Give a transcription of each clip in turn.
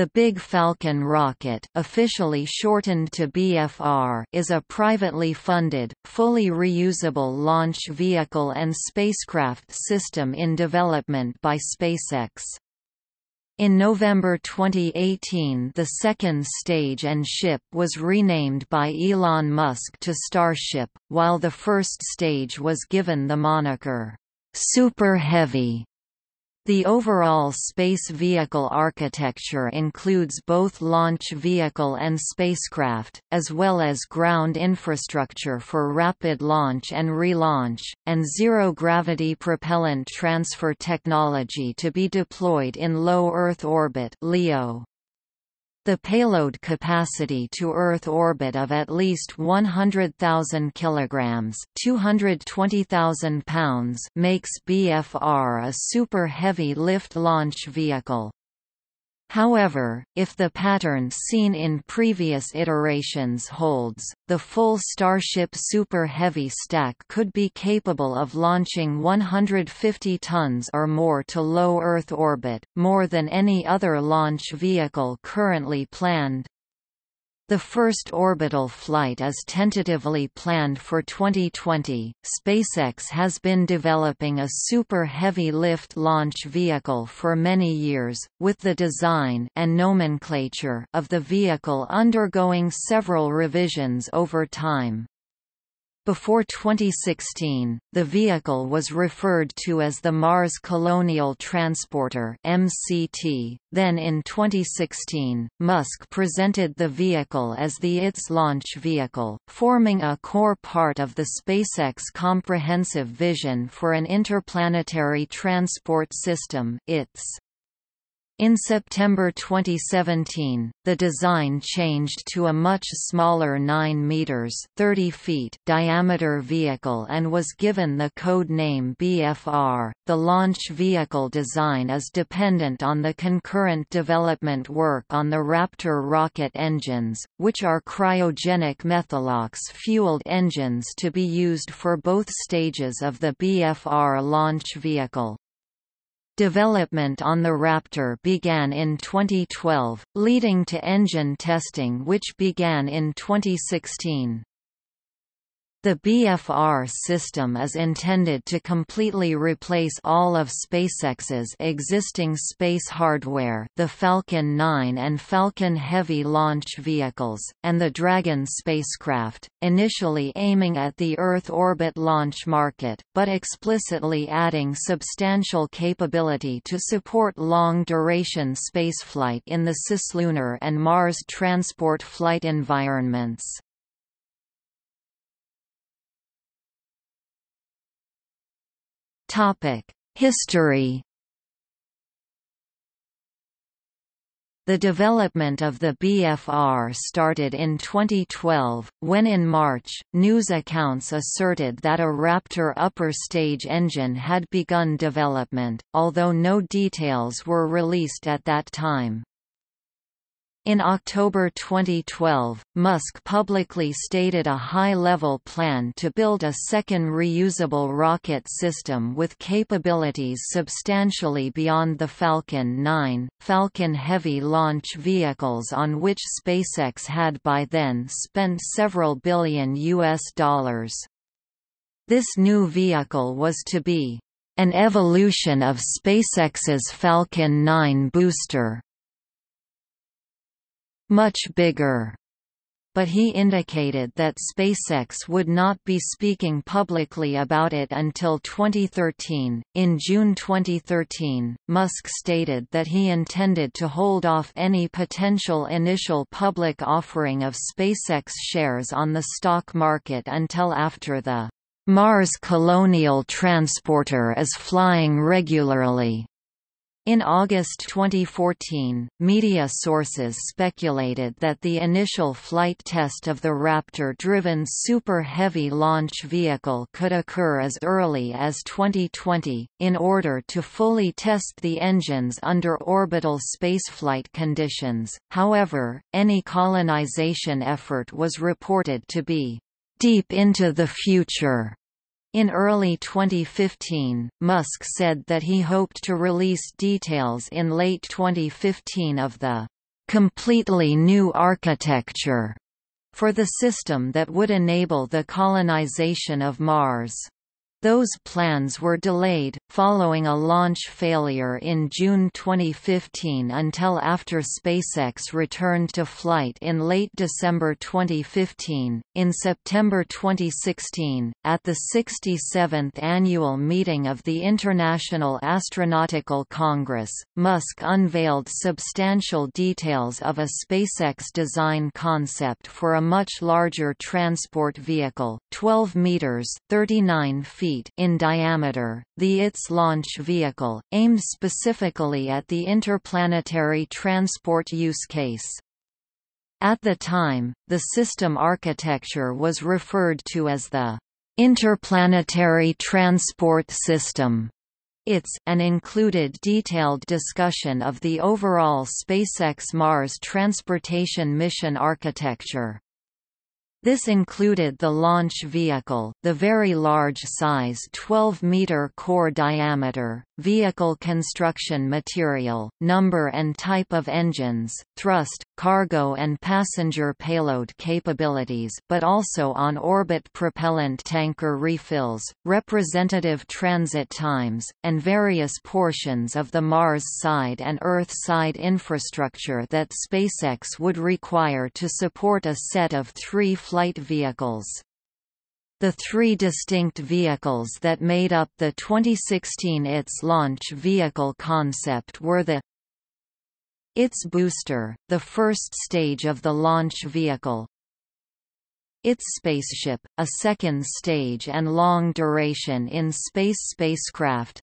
The Big Falcon Rocket, officially shortened to BFR, is a privately funded, fully reusable launch vehicle and spacecraft system in development by SpaceX. In November 2018, the second stage and ship was renamed by Elon Musk to Starship, while the first stage was given the moniker Super Heavy. The overall space vehicle architecture includes both launch vehicle and spacecraft, as well as ground infrastructure for rapid launch and relaunch, and zero-gravity propellant transfer technology to be deployed in low Earth orbit (LEO). The payload capacity to Earth orbit of at least 100,000 kilograms (220,000 pounds) makes BFR a super heavy lift launch vehicle. However, if the pattern seen in previous iterations holds, the full Starship Super Heavy stack could be capable of launching 150 tons or more to low Earth orbit, more than any other launch vehicle currently planned. The first orbital flight is tentatively planned for 2020. SpaceX has been developing a super heavy lift launch vehicle for many years, with the design and nomenclature of the vehicle undergoing several revisions over time. Before 2016, the vehicle was referred to as the Mars Colonial Transporter (MCT). Then in 2016, Musk presented the vehicle as the ITS launch vehicle, forming a core part of the SpaceX comprehensive vision for an interplanetary transport system (ITS). In September 2017, the design changed to a much smaller 9 meters (30 feet) diameter vehicle and was given the code name BFR. The launch vehicle design is dependent on the concurrent development work on the Raptor rocket engines, which are cryogenic methalox-fueled engines to be used for both stages of the BFR launch vehicle. Development on the Raptor began in 2012, leading to engine testing which began in 2016. The BFR system is intended to completely replace all of SpaceX's existing space hardware, the Falcon 9 and Falcon Heavy launch vehicles, and the Dragon spacecraft, initially aiming at the Earth orbit launch market, but explicitly adding substantial capability to support long-duration spaceflight in the cislunar and Mars transport flight environments. History. The development of the BFR started in 2012, when in March, news accounts asserted that a Raptor upper stage engine had begun development, although no details were released at that time. In October 2012, Musk publicly stated a high-level plan to build a second reusable rocket system with capabilities substantially beyond the Falcon 9, Falcon Heavy launch vehicles on which SpaceX had by then spent several billion US dollars. This new vehicle was to be an evolution of SpaceX's Falcon 9 booster. Much bigger. But he indicated that SpaceX would not be speaking publicly about it until 2013. In June 2013, Musk stated that he intended to hold off any potential initial public offering of SpaceX shares on the stock market until after the Mars Colonial Transporter is flying regularly. In August 2014, media sources speculated that the initial flight test of the Raptor-driven Super Heavy launch vehicle could occur as early as 2020, in order to fully test the engines under orbital spaceflight conditions. However, any colonization effort was reported to be deep into the future. In early 2015, Musk said that he hoped to release details in late 2015 of the completely new architecture for the system that would enable the colonization of Mars. Those plans were delayed, following a launch failure in June 2015 until after SpaceX returned to flight in late December 2015. In September 2016, at the 67th annual meeting of the International Astronautical Congress, Musk unveiled substantial details of a SpaceX design concept for a much larger transport vehicle, 12 meters (39 feet) in diameter, the ITS launch vehicle, aimed specifically at the interplanetary transport use case. At the time, the system architecture was referred to as the Interplanetary Transport System. ITS, and included detailed discussion of the overall SpaceX Mars transportation mission architecture. This included the launch vehicle, the very large size 12-meter core diameter, vehicle construction material, number and type of engines, thrust, cargo and passenger payload capabilities, but also on-orbit propellant tanker refills, representative transit times, and various portions of the Mars side and Earth side infrastructure that SpaceX would require to support a set of three flight vehicles. The three distinct vehicles that made up the 2016 ITS launch vehicle concept were the ITS booster, the first stage of the launch vehicle, ITS spaceship, a second stage and long duration in space spacecraft,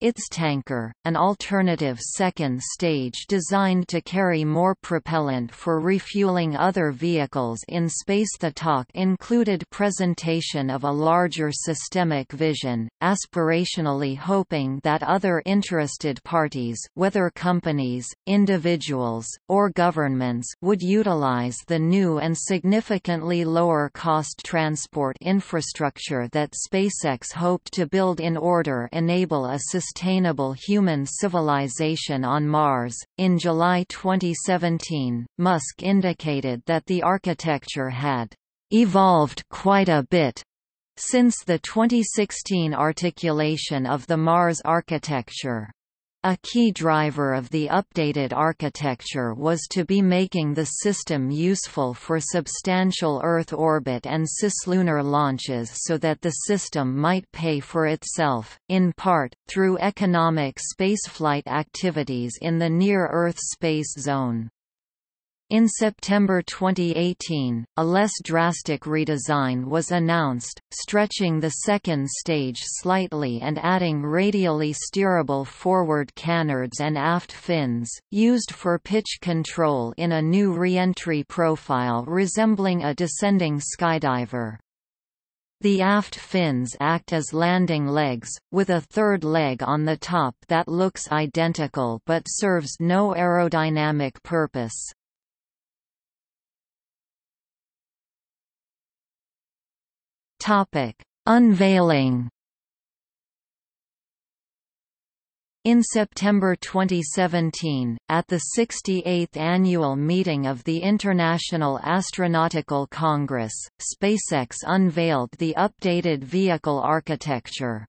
ITS tanker, an alternative second stage designed to carry more propellant for refueling other vehicles in space. The talk included presentation of a larger systemic vision, aspirationally hoping that other interested parties, whether companies, individuals, or governments, would utilize the new and significantly lower cost transport infrastructure that SpaceX hoped to build in order to enable a sustainable human civilization on Mars. In July 2017, Musk indicated that the architecture had evolved quite a bit since the 2016 articulation of the Mars architecture. A key driver of the updated architecture was to be making the system useful for substantial Earth orbit and cislunar launches so that the system might pay for itself, in part, through economic spaceflight activities in the near-Earth space zone. In September 2018, a less drastic redesign was announced, stretching the second stage slightly and adding radially steerable forward canards and aft fins, used for pitch control in a new re-entry profile resembling a descending skydiver. The aft fins act as landing legs, with a third leg on the top that looks identical but serves no aerodynamic purpose. Unveiling. In September 2017, at the 68th annual meeting of the International Astronautical Congress, SpaceX unveiled the updated vehicle architecture.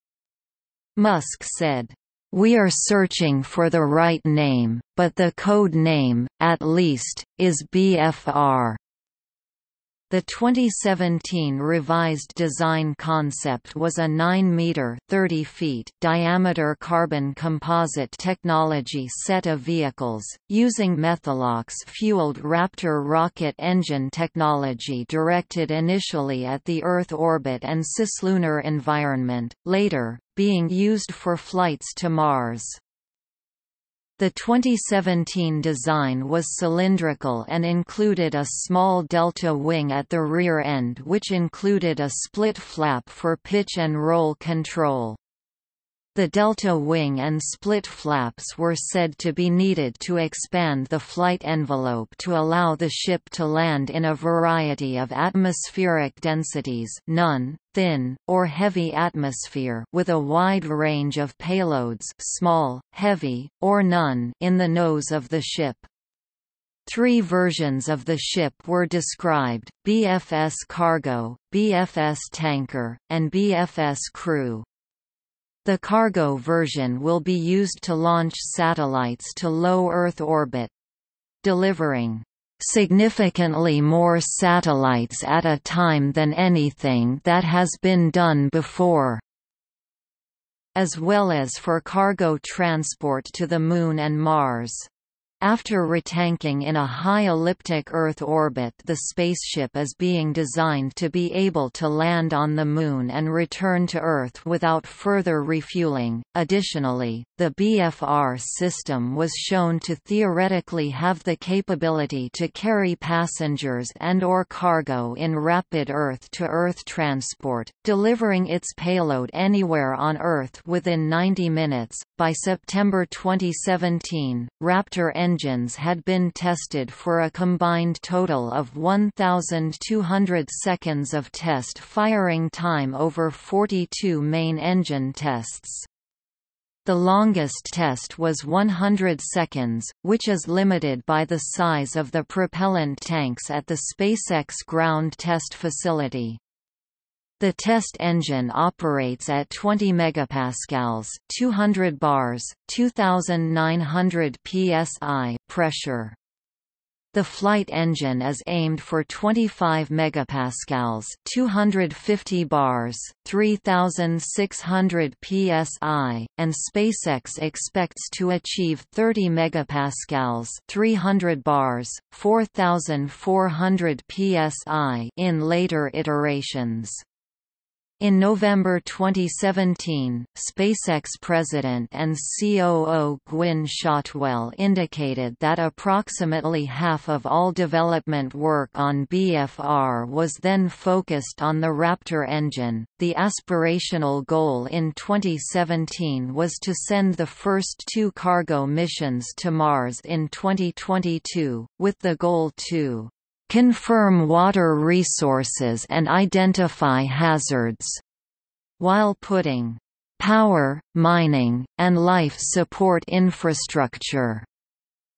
Musk said, "We are searching for the right name, but the code name, at least, is BFR." The 2017 revised design concept was a 9-meter (30 feet) diameter carbon composite technology set of vehicles, using Methalox-fueled Raptor rocket engine technology directed initially at the Earth orbit and cislunar environment, later, being used for flights to Mars. The 2017 design was cylindrical and included a small delta wing at the rear end, which included a split flap for pitch and roll control. The delta wing and split flaps were said to be needed to expand the flight envelope to allow the ship to land in a variety of atmospheric densities, none, thin, or heavy atmosphere, with a wide range of payloads, small, heavy, or none, in the nose of the ship. Three versions of the ship were described: BFS cargo, BFS tanker, and BFS crew. The cargo version will be used to launch satellites to low Earth orbit, delivering significantly more satellites at a time than anything that has been done before, as well as for cargo transport to the Moon and Mars. After retanking in a high elliptic Earth orbit, the spaceship is being designed to be able to land on the Moon and return to Earth without further refueling. Additionally, the BFR system was shown to theoretically have the capability to carry passengers and/or cargo in rapid Earth-to-Earth transport, delivering its payload anywhere on Earth within 90 minutes. By September 2017, Raptor engines had been tested for a combined total of 1,200 seconds of test firing time over 42 main engine tests. The longest test was 100 seconds, which is limited by the size of the propellant tanks at the SpaceX ground test facility. The test engine operates at 20 megapascals, 200 bars, 2,900 psi pressure. The flight engine is aimed for 25 megapascals, 250 bars, 3,600 psi, and SpaceX expects to achieve 30 megapascals, 300 bars, 4,400 psi in later iterations. In November 2017, SpaceX President and COO Gwynne Shotwell indicated that approximately half of all development work on BFR was then focused on the Raptor engine. The aspirational goal in 2017 was to send the first two cargo missions to Mars in 2022, with the goal to confirm water resources and identify hazards, while putting power, mining, and life support infrastructure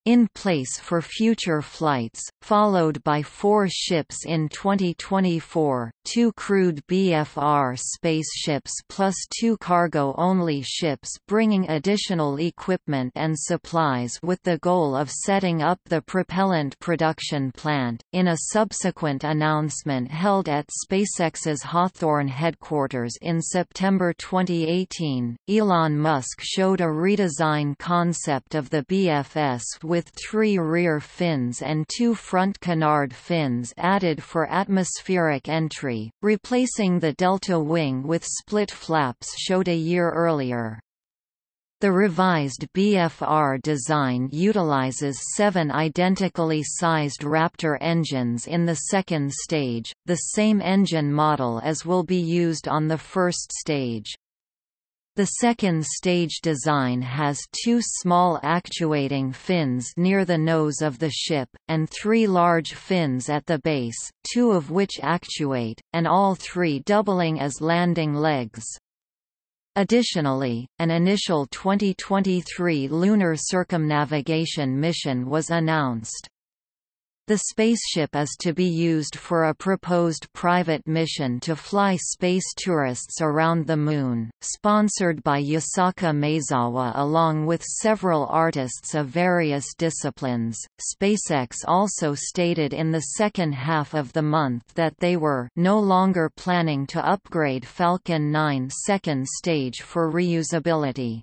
in place for future flights, followed by four ships in 2024, two crewed BFR spaceships plus two cargo-only ships bringing additional equipment and supplies with the goal of setting up the propellant production plant. In a subsequent announcement held at SpaceX's Hawthorne headquarters in September 2018, Elon Musk showed a redesign concept of the BFS with three rear fins and two front canard fins added for atmospheric entry, replacing the delta wing with split flaps showed a year earlier. The revised BFR design utilizes seven identically sized Raptor engines in the second stage, the same engine model as will be used on the first stage. The second stage design has two small actuating fins near the nose of the ship, and three large fins at the base, two of which actuate, and all three doubling as landing legs. Additionally, an initial 2023 lunar circumnavigation mission was announced. The spaceship is to be used for a proposed private mission to fly space tourists around the Moon, sponsored by Yusaku Maezawa along with several artists of various disciplines. SpaceX also stated in the second half of the month that they were no longer planning to upgrade Falcon 9 second stage for reusability.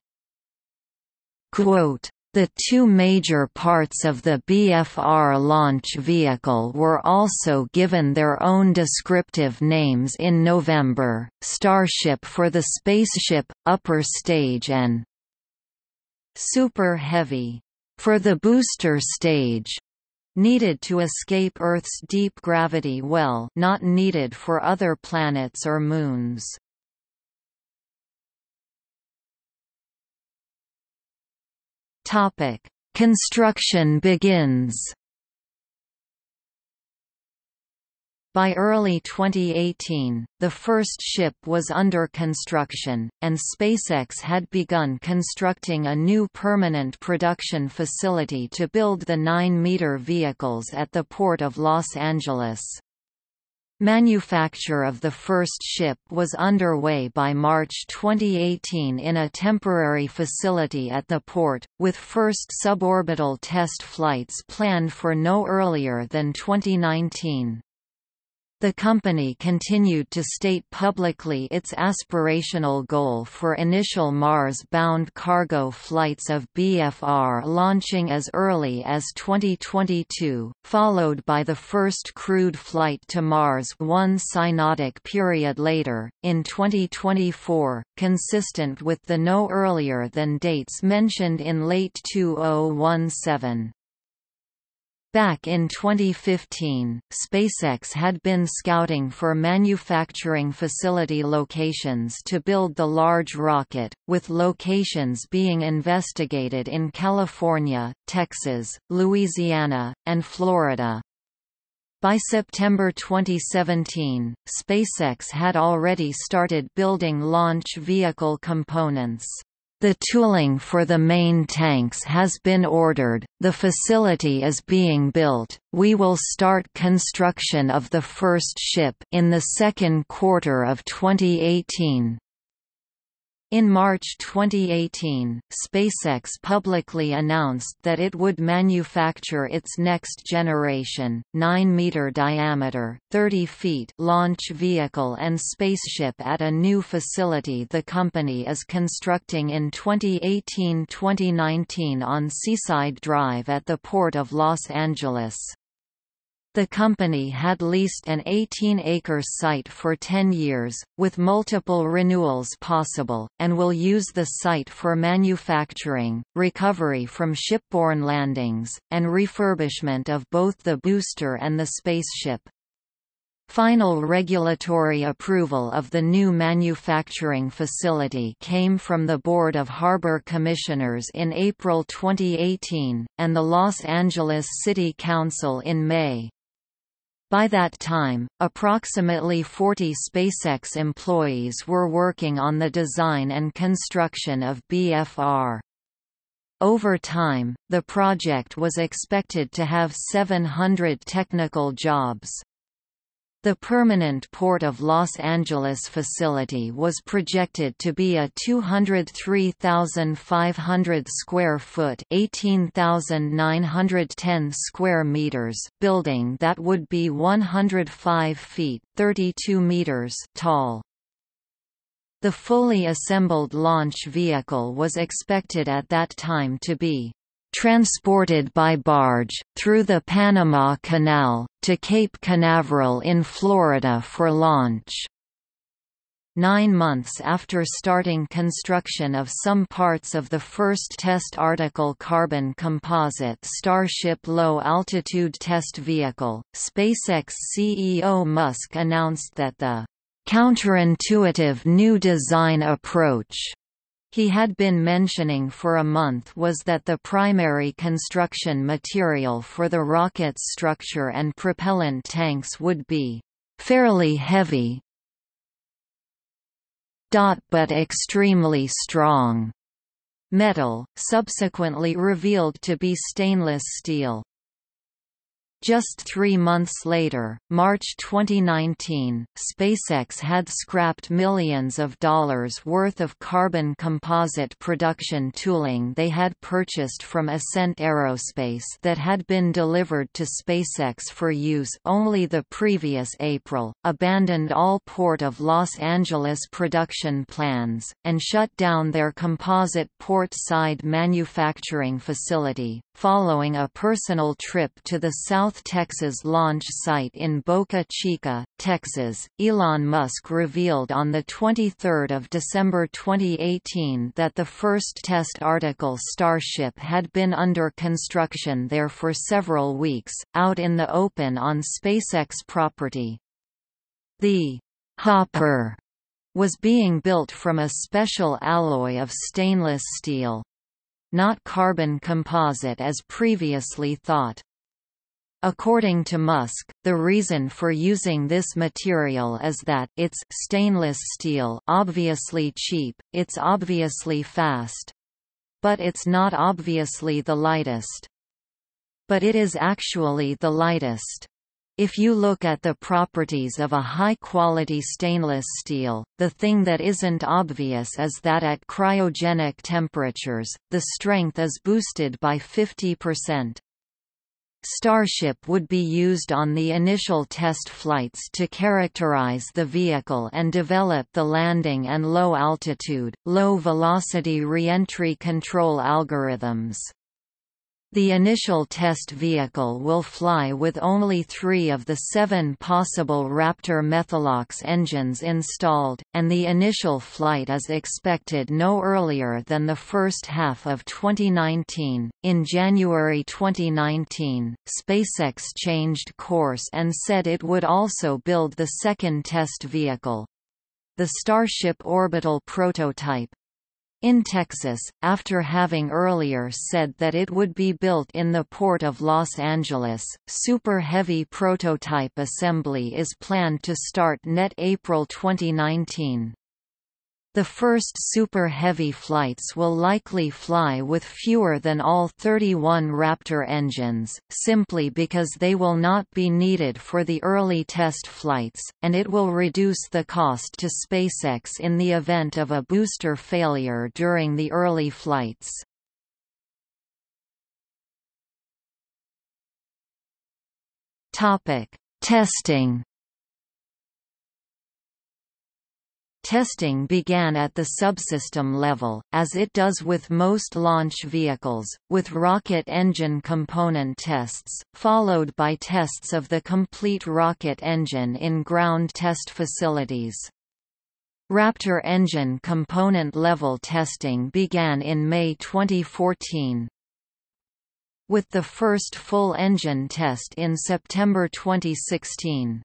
Quote, "The two major parts of the BFR launch vehicle were also given their own descriptive names in November, Starship for the spaceship, upper stage, and Super Heavy for the booster stage, needed to escape Earth's deep gravity well, not needed for other planets or moons." Topic: Construction begins. By early 2018, the first ship was under construction, and SpaceX had begun constructing a new permanent production facility to build the 9-meter vehicles at the Port of Los Angeles. Manufacture of the first ship was underway by March 2018 in a temporary facility at the port, with first suborbital test flights planned for no earlier than 2019. The company continued to state publicly its aspirational goal for initial Mars-bound cargo flights of BFR launching as early as 2022, followed by the first crewed flight to Mars one synodic period later, in 2024, consistent with the no earlier than dates mentioned in late 2017. Back in 2015, SpaceX had been scouting for manufacturing facility locations to build the large rocket, with locations being investigated in California, Texas, Louisiana, and Florida. By September 2017, SpaceX had already started building launch vehicle components. The tooling for the main tanks has been ordered, the facility is being built, we will start construction of the first ship in the second quarter of 2018. In March 2018, SpaceX publicly announced that it would manufacture its next-generation, 9-meter diameter, 30 feet launch vehicle and spaceship at a new facility the company is constructing in 2018-2019 on Seaside Drive at the Port of Los Angeles. The company had leased an 18-acre site for 10 years, with multiple renewals possible, and will use the site for manufacturing, recovery from shipborne landings, and refurbishment of both the booster and the spaceship. Final regulatory approval of the new manufacturing facility came from the Board of Harbor Commissioners in April 2018, and the Los Angeles City Council in May. By that time, approximately 40 SpaceX employees were working on the design and construction of BFR. Over time, the project was expected to have 700 technical jobs. The permanent Port of Los Angeles facility was projected to be a 203,500 square foot (18,910 square meters) building that would be 105 feet (32 meters) tall. The fully assembled launch vehicle was expected at that time to be transported by barge, through the Panama Canal, to Cape Canaveral in Florida for launch. 9 months after starting construction of some parts of the first test article carbon composite Starship low-altitude test vehicle, SpaceX CEO Musk announced that the counterintuitive new design approach he had been mentioning for a month was that the primary construction material for the rocket's structure and propellant tanks would be fairly heavy, but extremely strong metal, subsequently revealed to be stainless steel. Just 3 months later, March 2019, SpaceX had scrapped millions of dollars worth of carbon composite production tooling they had purchased from Ascent Aerospace that had been delivered to SpaceX for use only the previous April, abandoned all Port of Los Angeles production plans, and shut down their composite port-side manufacturing facility, following a personal trip to the South Texas launch site in Boca Chica, Texas. Elon Musk revealed on 23 December 2018 that the first test article Starship had been under construction there for several weeks, out in the open on SpaceX property. The Hopper was being built from a special alloy of stainless steel, not carbon composite as previously thought. According to Musk, the reason for using this material is that it's stainless steel, obviously cheap, it's obviously fast. But it's not obviously the lightest. But it is actually the lightest. If you look at the properties of a high-quality stainless steel, the thing that isn't obvious is that at cryogenic temperatures, the strength is boosted by 50%. Starship would be used on the initial test flights to characterize the vehicle and develop the landing and low-altitude, low-velocity re-entry control algorithms. The initial test vehicle will fly with only 3 of the 7 possible Raptor Methalox engines installed, and the initial flight is expected no earlier than the first half of 2019. In January 2019, SpaceX changed course and said it would also build the second test vehicle, the Starship orbital prototype, in Texas, after having earlier said that it would be built in the Port of Los Angeles. Super Heavy prototype assembly is planned to start net April 2019. The first Super Heavy flights will likely fly with fewer than all 31 Raptor engines, simply because they will not be needed for the early test flights, and it will reduce the cost to SpaceX in the event of a booster failure during the early flights. Testing. Testing began at the subsystem level, as it does with most launch vehicles, with rocket engine component tests, followed by tests of the complete rocket engine in ground test facilities. Raptor engine component level testing began in May 2014, with the first full engine test in September 2016.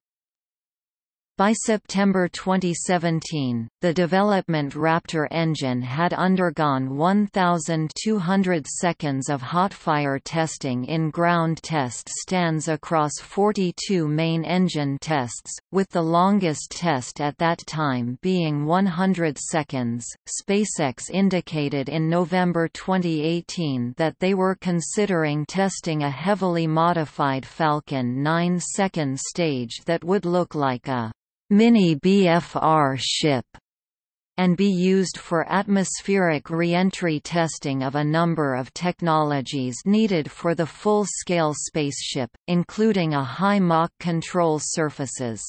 By September 2017, the development Raptor engine had undergone 1,200 seconds of hotfire testing in ground test stands across 42 main engine tests, with the longest test at that time being 100 seconds. SpaceX indicated in November 2018 that they were considering testing a heavily modified Falcon 9 second stage that would look like a mini BFR ship, and be used for atmospheric re-entry testing of a number of technologies needed for the full-scale spaceship, including a high Mach control surfaces.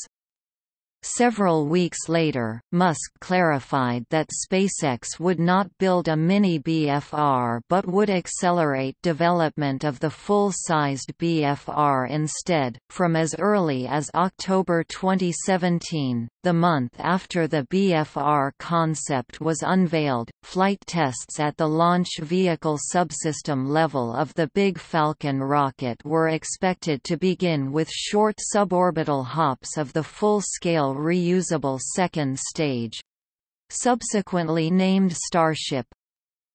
Several weeks later, Musk clarified that SpaceX would not build a mini BFR but would accelerate development of the full-sized BFR instead, from as early as October 2017. The month after the BFR concept was unveiled, flight tests at the launch vehicle subsystem level of the Big Falcon rocket were expected to begin with short suborbital hops of the full-scale reusable second stage, subsequently named Starship,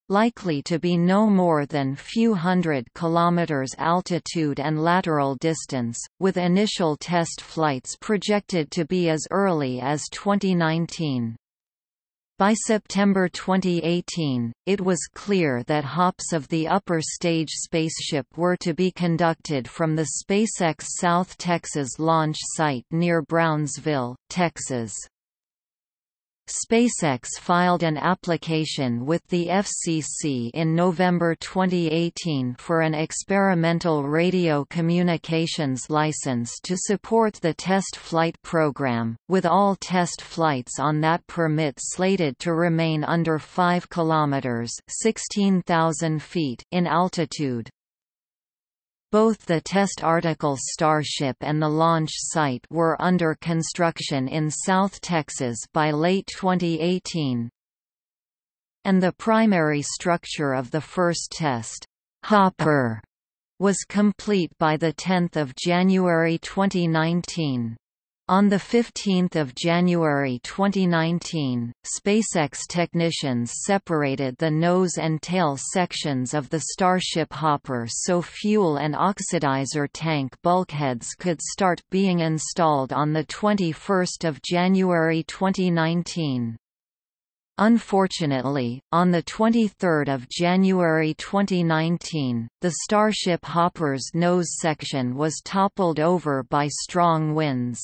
likely to be no more than few hundred kilometers altitude and lateral distance, with initial test flights projected to be as early as 2019. By September 2018, it was clear that hops of the upper stage spaceship were to be conducted from the SpaceX South Texas launch site near Brownsville, Texas. SpaceX filed an application with the FCC in November 2018 for an experimental radio communications license to support the test flight program, with all test flights on that permit slated to remain under 5 kilometers (16,000 feet) in altitude. Both the test article Starship and the launch site were under construction in South Texas by late 2018, and the primary structure of the first test, Hopper, was complete by 10 January 2019. On 15 January 2019, SpaceX technicians separated the nose and tail sections of the Starship Hopper so fuel and oxidizer tank bulkheads could start being installed on 21 January 2019. Unfortunately, on 23 January 2019, the Starship Hopper's nose section was toppled over by strong winds.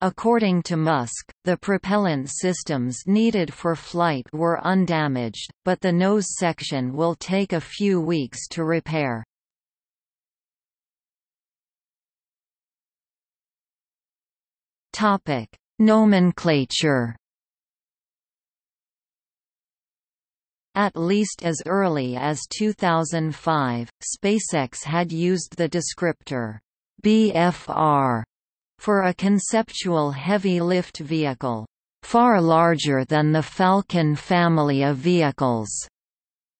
According to Musk, the propellant systems needed for flight were undamaged, but the nose section will take a few weeks to repair. Topic: Nomenclature. At least as early as 2005, SpaceX had used the descriptor BFR for a conceptual heavy-lift vehicle, far larger than the Falcon family of vehicles,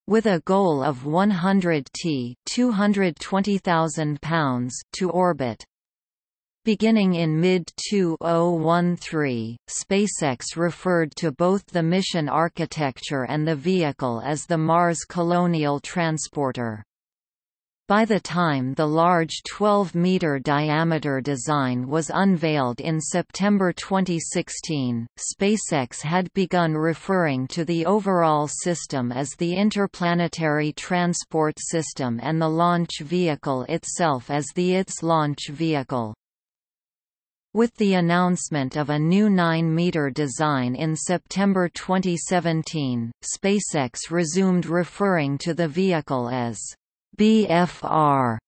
with a goal of 100 t (220,000 pounds) to orbit. Beginning in mid-2013, SpaceX referred to both the mission architecture and the vehicle as the Mars Colonial Transporter. By the time the large 12-meter diameter design was unveiled in September 2016, SpaceX had begun referring to the overall system as the Interplanetary Transport System and the launch vehicle itself as the ITS launch vehicle. With the announcement of a new 9-meter design in September 2017, SpaceX resumed referring to the vehicle as BFR.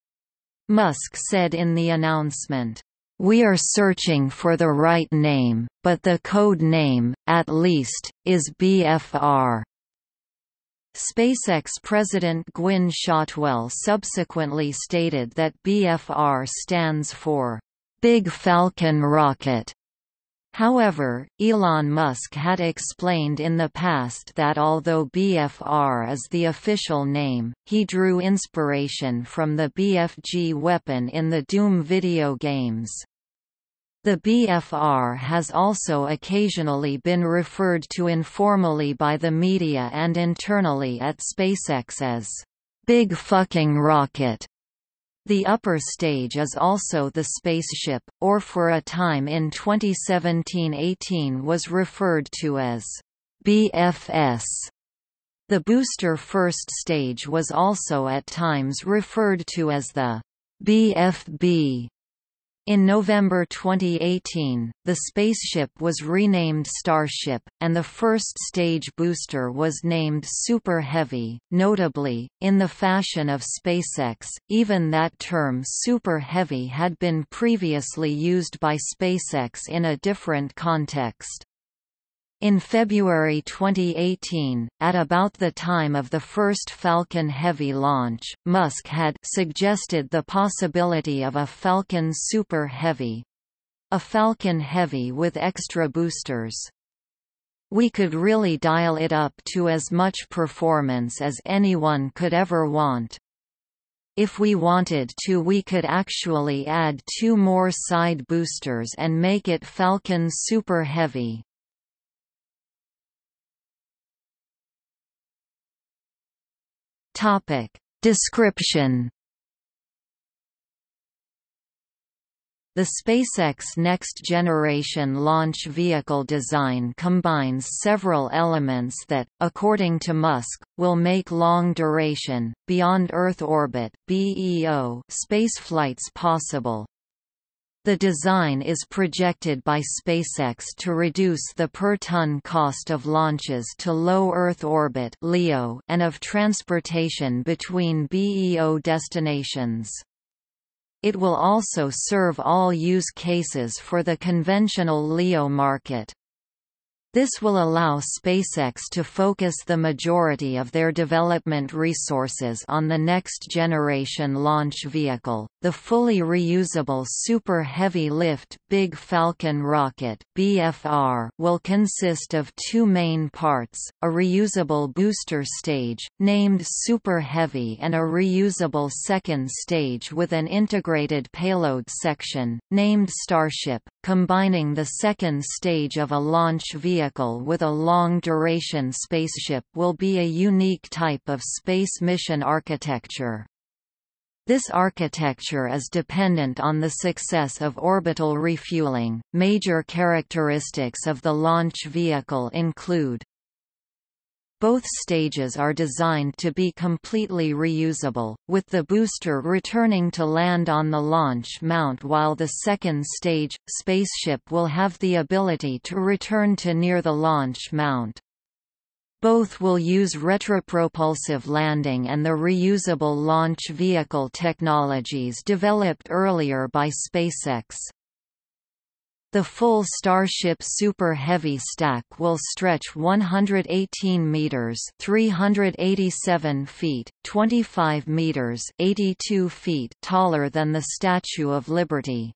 Musk said in the announcement, "We are searching for the right name, but the code name, at least, is BFR." SpaceX President Gwynne Shotwell subsequently stated that BFR stands for Big Falcon Rocket. However, Elon Musk had explained in the past that although BFR is the official name, he drew inspiration from the BFG weapon in the Doom video games. The BFR has also occasionally been referred to informally by the media and internally at SpaceX as Big Fucking Rocket. The upper stage is also the spaceship, or for a time in 2017-18 was referred to as BFS. The booster first stage was also at times referred to as the BFB. In November 2018, the spaceship was renamed Starship, and the first stage booster was named Super Heavy. Notably, in the fashion of SpaceX, even that term Super Heavy had been previously used by SpaceX in a different context. In February 2018, at about the time of the first Falcon Heavy launch, Musk had suggested the possibility of a Falcon Super Heavy. A Falcon Heavy with extra boosters. "We could really dial it up to as much performance as anyone could ever want. If we wanted to, we could actually add 2 more side boosters and make it Falcon Super Heavy." Topic: Description. The SpaceX next-generation launch vehicle design combines several elements that, according to Musk, will make long-duration, beyond-Earth orbit (BEO) spaceflights possible. The design is projected by SpaceX to reduce the per-ton cost of launches to low Earth orbit (LEO) and of transportation between BEO destinations. It will also serve all use cases for the conventional LEO market. This will allow SpaceX to focus the majority of their development resources on the next-generation launch vehicle, the fully reusable Super Heavy Lift Big Falcon Rocket (BFR) will consist of two main parts, a reusable booster stage, named Super Heavy, and a reusable second stage with an integrated payload section, named Starship, combining the second stage of a launch vehicle with a long-duration spaceship will be a unique type of space mission architecture. This architecture is dependent on the success of orbital refueling. Major characteristics of the launch vehicle include: both stages are designed to be completely reusable, with the booster returning to land on the launch mount while the second stage, Spaceship, will have the ability to return to near the launch mount. Both will use retropropulsive landing and the reusable launch vehicle technologies developed earlier by SpaceX. The full Starship Super Heavy stack will stretch 118 meters (387 feet), 25 meters (82 feet) taller than the Statue of Liberty.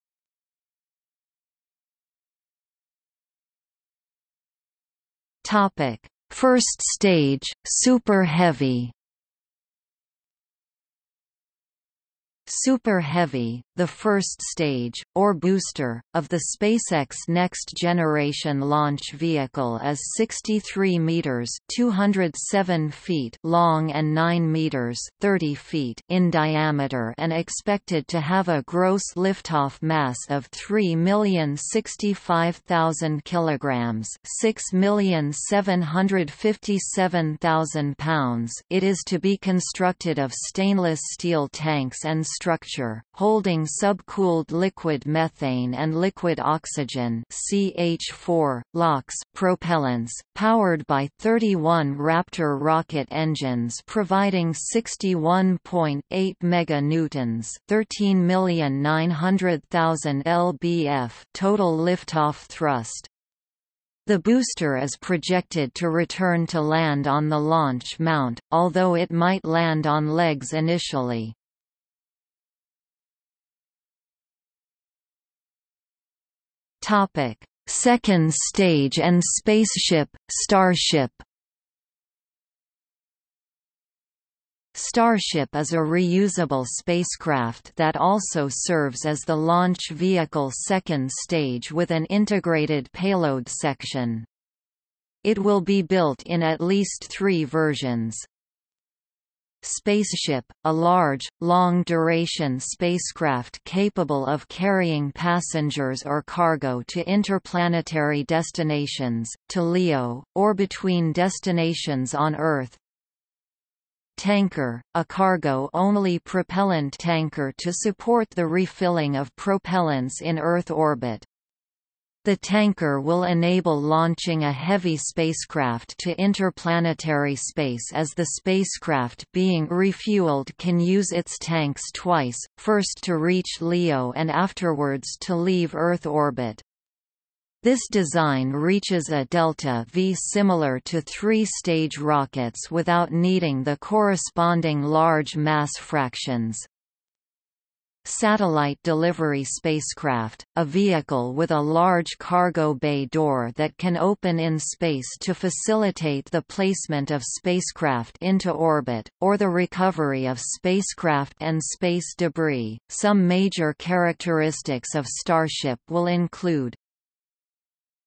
Topic: First stage, Super Heavy. Super Heavy, the first stage, or booster, of the SpaceX next-generation launch vehicle is 63 meters 207 feet long and 9 meters 30 feet in diameter and expected to have a gross liftoff mass of 3,065,000 kilograms 6,757,000 pounds. It is to be constructed of stainless steel tanks and structure, holding subcooled liquid methane and liquid oxygen (CH4) LOX propellants, powered by 31 Raptor rocket engines providing 61.8 meganewtons (13,900,000 lbf) total liftoff thrust. The booster is projected to return to land on the launch mount, although it might land on legs initially. Topic: Second stage and Spaceship, Starship. Starship is a reusable spacecraft that also serves as the launch vehicle second stage with an integrated payload section. It will be built in at least three versions. Spaceship, a large, long-duration spacecraft capable of carrying passengers or cargo to interplanetary destinations, to LEO, or between destinations on Earth. Tanker, a cargo-only propellant tanker to support the refilling of propellants in Earth orbit. The tanker will enable launching a heavy spacecraft to interplanetary space as the spacecraft being refueled can use its tanks twice, first to reach LEO and afterwards to leave Earth orbit. This design reaches a delta V similar to three-stage rockets without needing the corresponding large mass fractions. Satellite delivery spacecraft, a vehicle with a large cargo bay door that can open in space to facilitate the placement of spacecraft into orbit, or the recovery of spacecraft and space debris. Some major characteristics of Starship will include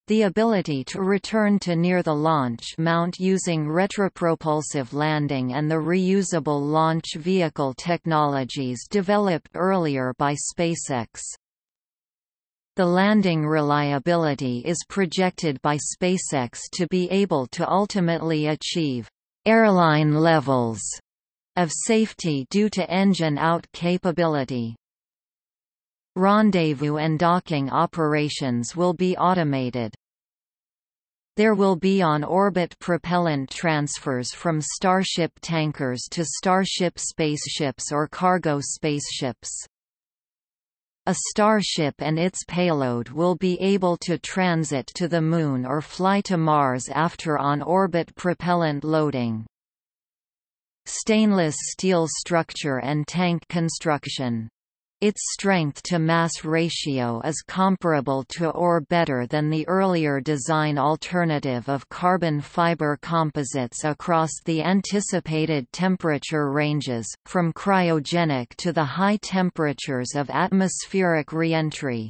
the ability to return to near the launch mount using retropropulsive landing and the reusable launch vehicle technologies developed earlier by SpaceX. The landing reliability is projected by SpaceX to be able to ultimately achieve airline levels of safety due to engine-out capability. Rendezvous and docking operations will be automated. There will be on-orbit propellant transfers from Starship tankers to Starship spaceships or cargo spaceships. A Starship and its payload will be able to transit to the Moon or fly to Mars after on-orbit propellant loading. Stainless steel structure and tank construction. Its strength-to-mass ratio is comparable to or better than the earlier design alternative of carbon fiber composites across the anticipated temperature ranges, from cryogenic to the high temperatures of atmospheric re-entry.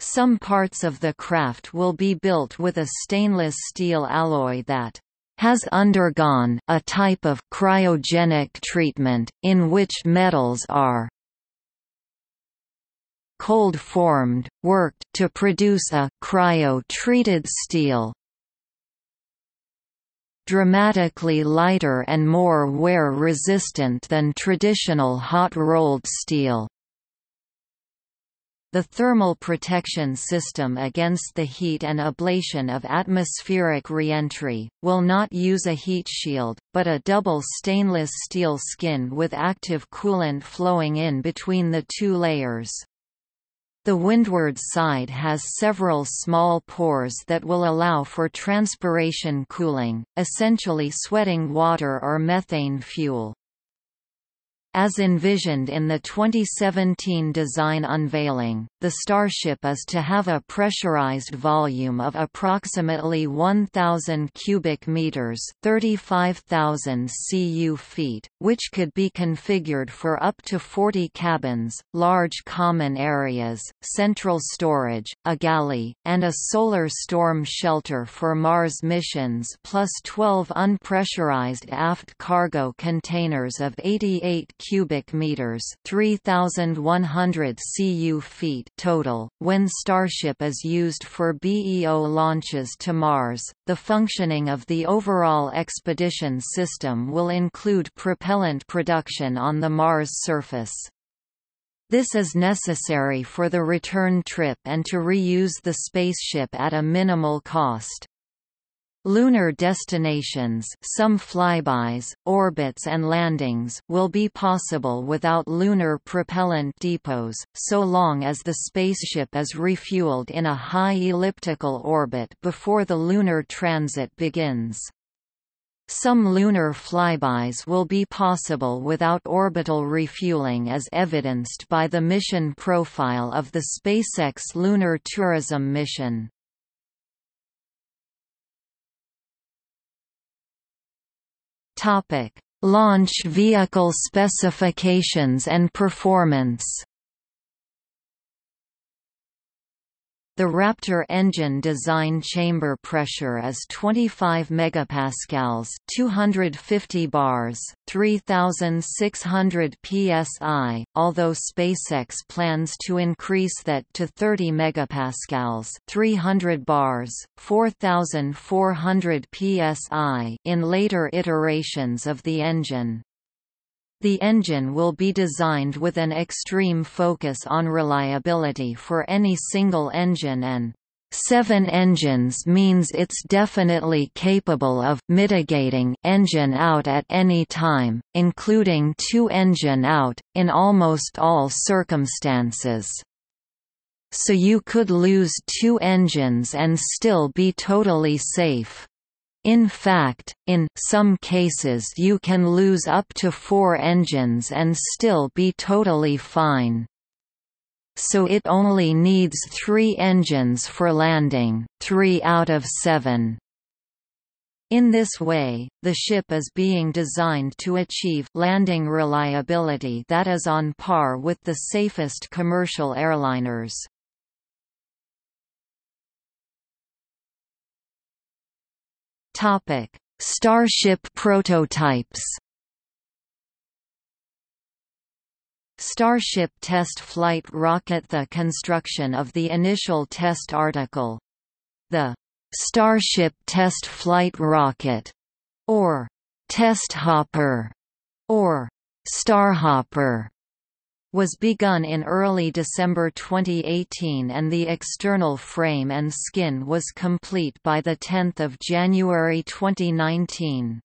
Some parts of the craft will be built with a stainless steel alloy that has undergone a type of cryogenic treatment, in which metals are cold formed, worked to produce a cryo-treated steel. Dramatically lighter and more wear-resistant than traditional hot-rolled steel. The thermal protection system against the heat and ablation of atmospheric re-entry will not use a heat shield, but a double stainless steel skin with active coolant flowing in between the two layers. The windward side has several small pores that will allow for transpiration cooling, essentially sweating water or methane fuel. As envisioned in the 2017 design unveiling, the Starship is to have a pressurized volume of approximately 1,000 cubic meters (35,000 cu feet), which could be configured for up to 40 cabins, large common areas, central storage, a galley, and a solar storm shelter for Mars missions, plus 12 unpressurized aft cargo containers of 88 cubic meters (3,100 cu feet) total. When Starship is used for BEO launches to Mars, the functioning of the overall expedition system will include propellant production on the Mars surface. This is necessary for the return trip and to reuse the spaceship at a minimal cost. Lunar destinations, some flybys, orbits and landings will be possible without lunar propellant depots, so long as the spaceship is refueled in a high elliptical orbit before the lunar transit begins. Some lunar flybys will be possible without orbital refueling, as evidenced by the mission profile of the SpaceX lunar tourism mission. Topic: Launch vehicle specifications and performance. The Raptor engine design chamber pressure is 25 megapascals, 250 bars, 3,600 psi, although SpaceX plans to increase that to 30 megapascals, 300 bars, 4,400 psi in later iterations of the engine. The engine will be designed with an extreme focus on reliability for any single engine, and 7 engines means it's definitely capable of mitigating engine out at any time, including 2 engine out, in almost all circumstances. So you could lose 2 engines and still be totally safe. In fact, in some cases you can lose up to 4 engines and still be totally fine. So it only needs 3 engines for landing, 3 out of 7. In this way, the ship is being designed to achieve landing reliability that is on par with the safest commercial airliners. Topic: Starship prototypes. Starship test flight rocket. The construction of the initial test article, the Starship test flight rocket, or Testhopper, or Starhopper, was begun in early December 2018, and the external frame and skin was complete by 10 January 2019.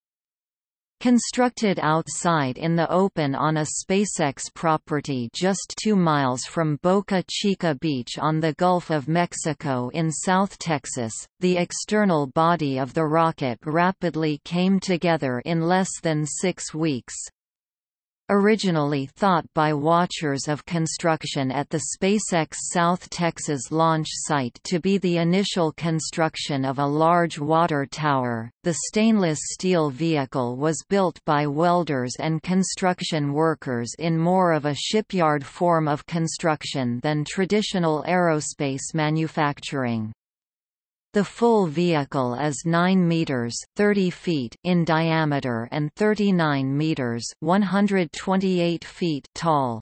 Constructed outside in the open on a SpaceX property just 2 miles from Boca Chica Beach on the Gulf of Mexico in South Texas, the external body of the rocket rapidly came together in less than 6 weeks. Originally thought by watchers of construction at the SpaceX South Texas launch site to be the initial construction of a large water tower, the stainless steel vehicle was built by welders and construction workers in more of a shipyard form of construction than traditional aerospace manufacturing. The full vehicle is 9 meters (30 feet) in diameter and 39 meters (128 feet) tall.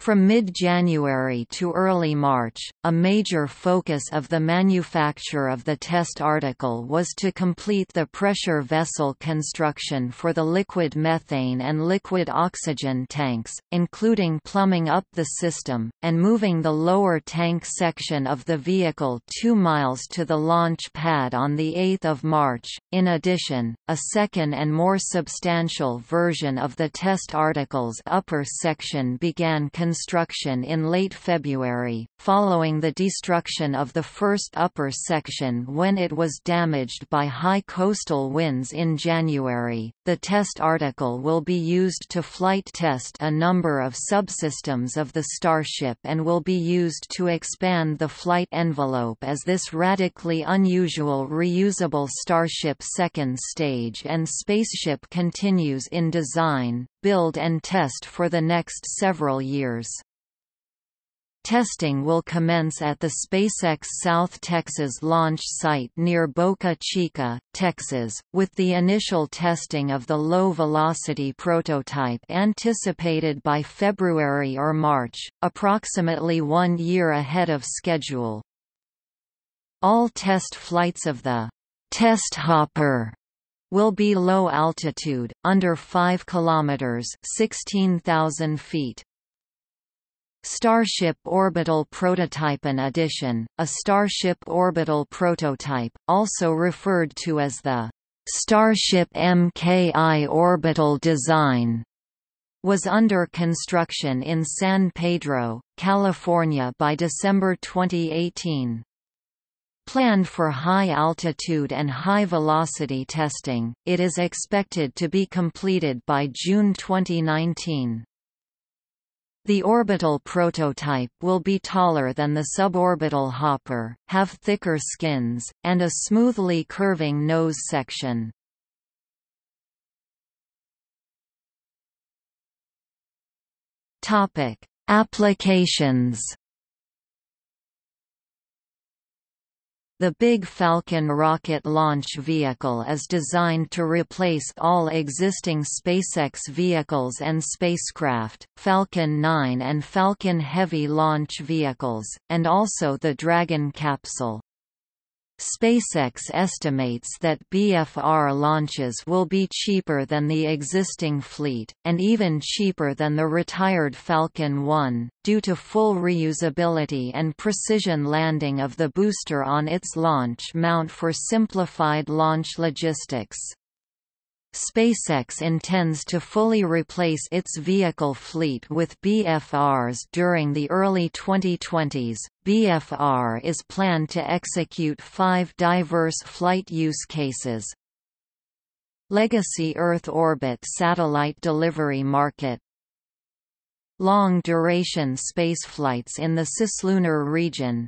From mid-January to early March, a major focus of the manufacture of the test article was to complete the pressure vessel construction for the liquid methane and liquid oxygen tanks, including plumbing up the system, and moving the lower tank section of the vehicle 2 miles to the launch pad on 8 March. In addition, a second and more substantial version of the test article's upper section began construction in late February, following the destruction of the first upper section when it was damaged by high coastal winds in January. The test article will be used to flight test a number of subsystems of the Starship and will be used to expand the flight envelope as this radically unusual reusable Starship second stage and spaceship continues in design, build and test for the next several years. Testing will commence at the SpaceX South Texas launch site near Boca Chica, Texas, with the initial testing of the low-velocity prototype anticipated by February or March, approximately 1 year ahead of schedule. All test flights of the Starhopper will be low altitude, under 5 kilometers (16,000 feet). Starship Orbital Prototype. In addition, a Starship Orbital Prototype, also referred to as the Starship MKI Orbital Design, was under construction in San Pedro, California by December 2018. Planned for high-altitude and high-velocity testing, it is expected to be completed by June 2019. The orbital prototype will be taller than the suborbital hopper, have thicker skins, and a smoothly curving nose section. Applications. The Big Falcon rocket launch vehicle is designed to replace all existing SpaceX vehicles and spacecraft, Falcon 9 and Falcon Heavy launch vehicles, and also the Dragon capsule. SpaceX estimates that BFR launches will be cheaper than the existing fleet, and even cheaper than the retired Falcon 1, due to full reusability and precision landing of the booster on its launch mount for simplified launch logistics. SpaceX intends to fully replace its vehicle fleet with BFRs during the early 2020s. BFR is planned to execute 5 diverse flight use cases: legacy Earth orbit satellite delivery market, long-duration spaceflights in the cislunar region,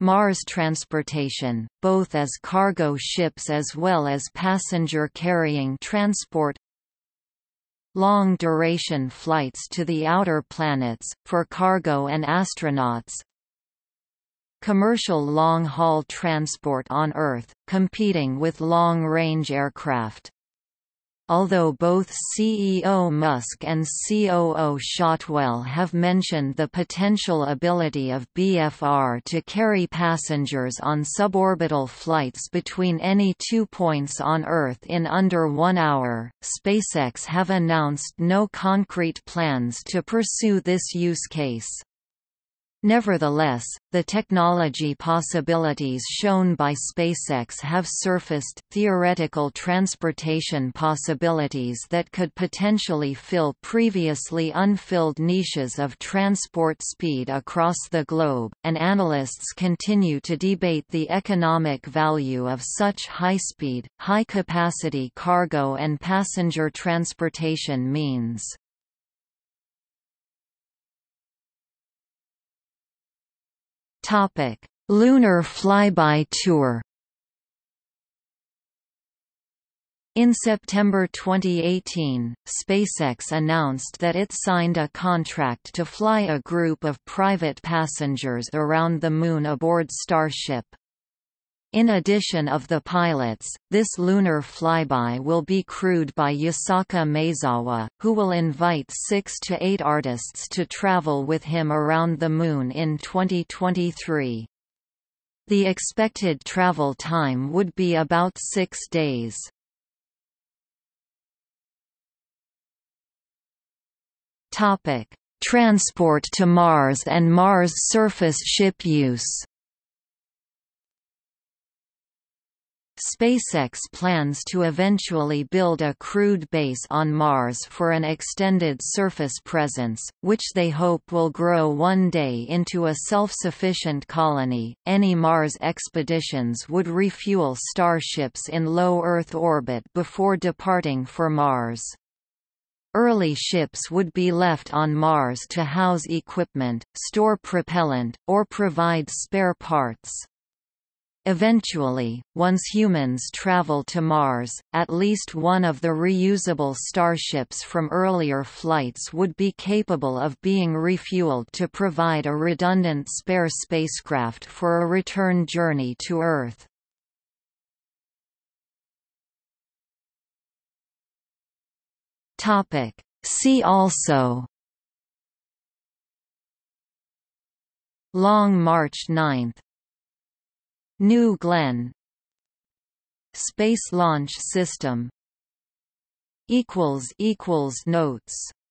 Mars transportation, both as cargo ships as well as passenger-carrying transport, long-duration flights to the outer planets, for cargo and astronauts, commercial long-haul transport on Earth, competing with long-range aircraft. Although both CEO Musk and COO Shotwell have mentioned the potential ability of BFR to carry passengers on suborbital flights between any 2 points on Earth in under 1 hour, SpaceX have announced no concrete plans to pursue this use case. Nevertheless, the technology possibilities shown by SpaceX have surfaced theoretical transportation possibilities that could potentially fill previously unfilled niches of transport speed across the globe, and analysts continue to debate the economic value of such high-speed, high-capacity cargo and passenger transportation means. Topic: Lunar flyby tour. In September 2018, SpaceX announced that it signed a contract to fly a group of private passengers around the Moon aboard Starship. In addition of the pilots, this lunar flyby will be crewed by Yusaku Maezawa, who will invite 6 to 8 artists to travel with him around the Moon in 2023. The expected travel time would be about 6 days. Topic: Transport to Mars and Mars surface ship use. SpaceX plans to eventually build a crewed base on Mars for an extended surface presence, which they hope will grow one day into a self-sufficient colony. Any Mars expeditions would refuel starships in low Earth orbit before departing for Mars. Early ships would be left on Mars to house equipment, store propellant, or provide spare parts. Eventually, once humans travel to Mars, at least one of the reusable starships from earlier flights would be capable of being refueled to provide a redundant spare spacecraft for a return journey to Earth. See also: Long March 9, New Glenn, Space Launch System. Notes